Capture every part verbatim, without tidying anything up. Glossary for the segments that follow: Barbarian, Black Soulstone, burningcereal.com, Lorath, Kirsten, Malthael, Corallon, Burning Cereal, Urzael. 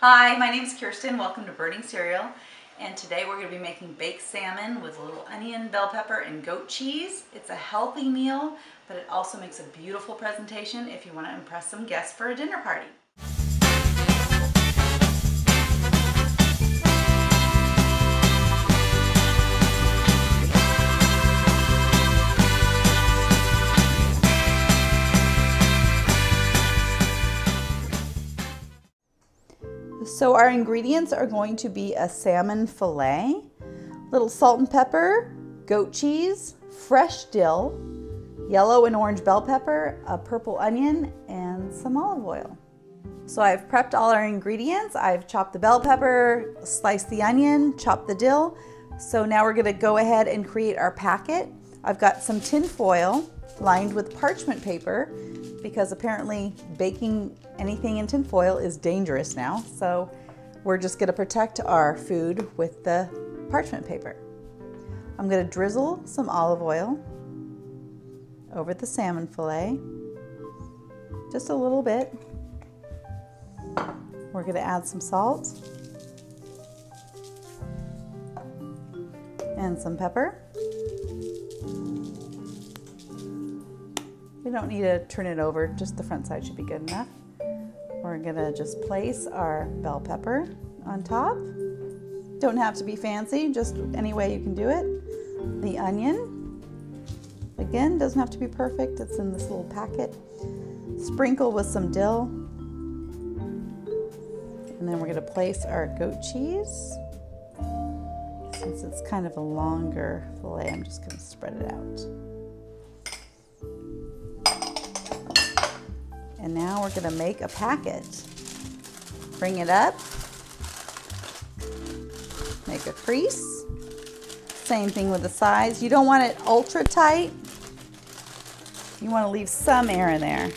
Hi, my name is Kirsten. Welcome to Burning Cereal. And today we're going to be making baked salmon with a little onion, bell pepper, and goat cheese. It's a healthy meal, but it also makes a beautiful presentation if you want to impress some guests for a dinner party. So our ingredients are going to be a salmon fillet, little salt and pepper, goat cheese, fresh dill, yellow and orange bell pepper, a purple onion, and some olive oil. So I've prepped all our ingredients. I've chopped the bell pepper, sliced the onion, chopped the dill. So now we're gonna go ahead and create our packet. I've got some tin foil lined with parchment paper, because apparently baking anything in tin foil is dangerous now. So we're just gonna protect our food with the parchment paper. I'm gonna drizzle some olive oil over the salmon fillet, just a little bit. We're gonna add some salt and some pepper. We don't need to turn it over, just the front side should be good enough. We're gonna just place our bell pepper on top. Don't have to be fancy, just any way you can do it. The onion, again, doesn't have to be perfect, it's in this little packet. Sprinkle with some dill. And then we're gonna place our goat cheese. Since it's kind of a longer fillet, I'm just gonna spread it out. And now we're gonna make a packet. Bring it up, make a crease. Same thing with the sides. You don't want it ultra tight. You wanna leave some air in there.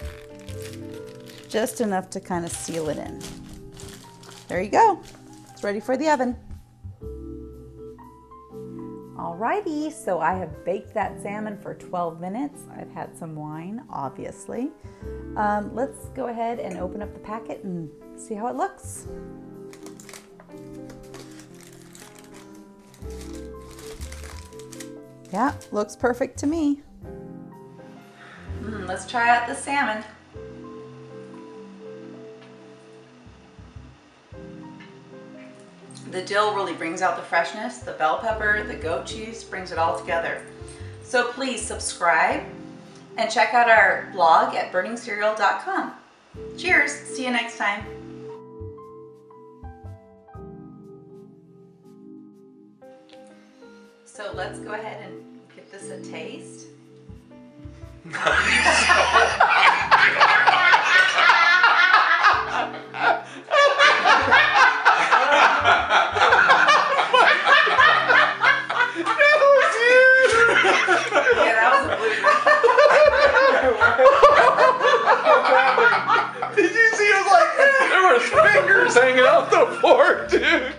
Just enough to kind of seal it in. There you go. It's ready for the oven. Alrighty, so I have baked that salmon for twelve minutes. I've had some wine, obviously. Um, let's go ahead and open up the packet and see how it looks. Yeah, looks perfect to me. Mm, let's try out the salmon. The dill really brings out the freshness, the bell pepper, the goat cheese brings it all together. So please subscribe and check out our blog at burning cereal dot com. Cheers, see you next time. So let's go ahead and give this a taste. Hanging out the fork, dude.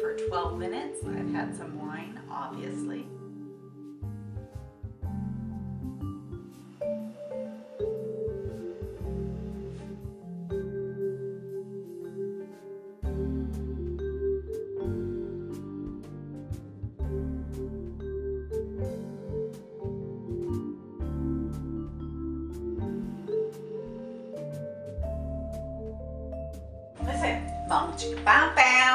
For twelve minutes, I've had some wine, obviously. Listen. Bum, chicka, bum, bum.